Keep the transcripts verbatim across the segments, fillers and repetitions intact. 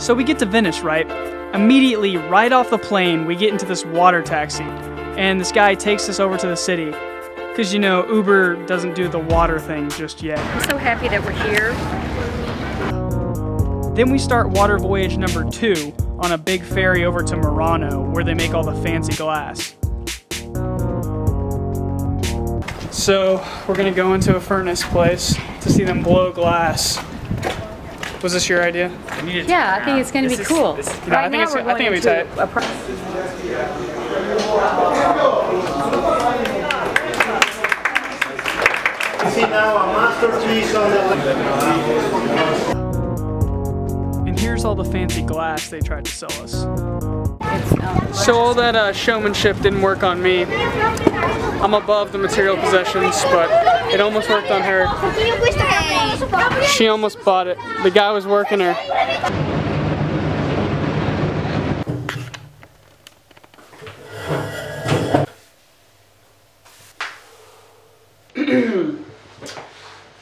So we get to Venice, right? Immediately, right off the plane, we get into this water taxi, and this guy takes us over to the city. Because, you know, Uber doesn't do the water thing just yet. I'm so happy that we're here. Then we start water voyage number two on a big ferry over to Murano, where they make all the fancy glass. So we're gonna go into a furnace place to see them blow glass. Was this your idea? Yeah, I think it's gonna be cool. I think it's gonna be tight. You see now a masterpiece on the. And here's all the fancy glass they tried to sell us. So all that uh, showmanship didn't work on me. I'm above the material possessions, but it almost worked on her. She almost bought it. The guy was working her.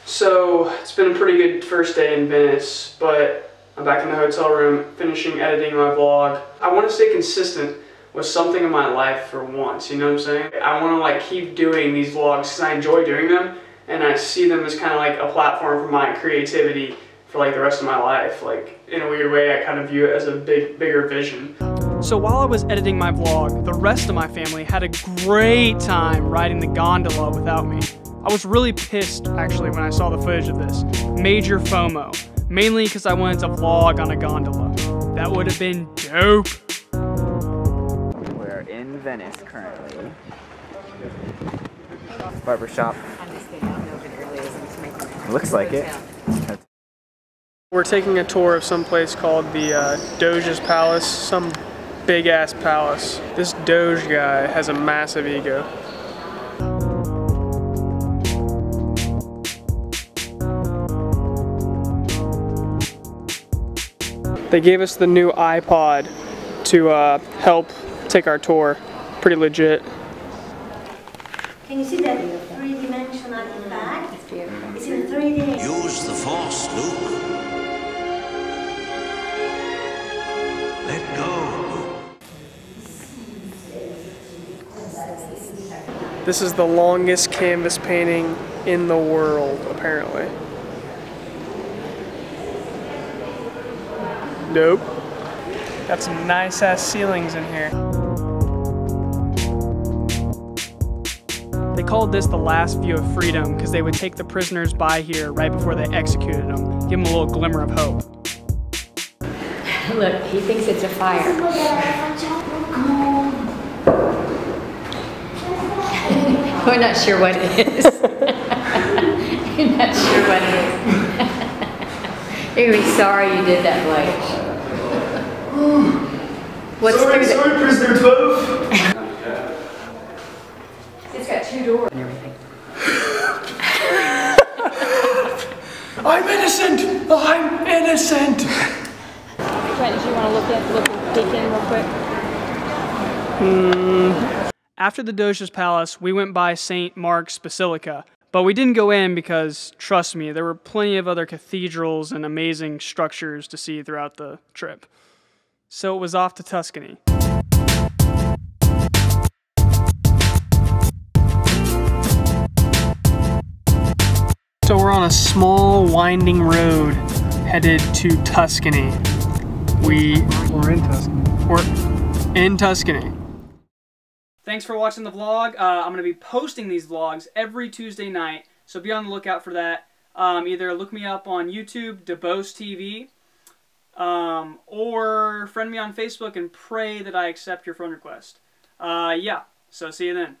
So it's been a pretty good first day in Venice, but I'm back in the hotel room finishing editing my vlog. I want to stay consistent with something in my life for once, you know what I'm saying? I want to like keep doing these vlogs because I enjoy doing them, and I see them as kind of like a platform for my creativity for like the rest of my life. Like in a weird way, I kind of view it as a big, bigger vision. So while I was editing my vlog, the rest of my family had a great time riding the gondola without me. I was really pissed actually when I saw the footage of this. Major FOMO, mainly because I wanted to vlog on a gondola. That would have been dope. In Venice currently. Barbershop. Looks like it. We're taking a tour of some place called the uh, Doge's Palace, some big ass palace. This Doge guy has a massive ego. They gave us the new iPod to uh, help take our tour. Pretty legit. Can you see that three-dimensional impact? It's beautiful. It's in three D. Use the force, Luke. Let go. This is the longest canvas painting in the world, apparently. Nope. Got some nice ass ceilings in here. They called this the last view of freedom because they would take the prisoners by here right before they executed them, give them a little glimmer of hope. Look, he thinks it's a fire. We're not sure what it is. We're not sure what it is. You're going to be sorry you did that, Blake. What's sorry, sorry, prisoner twelve. It's got two doors and everything. I'm innocent! I'm innocent! Brent, do you want to look at, look, dig in real quick? Mm. After the Doge's Palace, we went by Saint Mark's Basilica. But we didn't go in because, trust me, there were plenty of other cathedrals and amazing structures to see throughout the trip. So it was off to Tuscany. So we're on a small winding road headed to Tuscany. We we're in Tuscany. We're in Tuscany. Thanks for watching the vlog. Uh, I'm going to be posting these vlogs every Tuesday night, so be on the lookout for that. Um, either look me up on YouTube, Dabos T V. Um, or friend me on Facebook and pray that I accept your friend request. Uh, yeah, so see you then.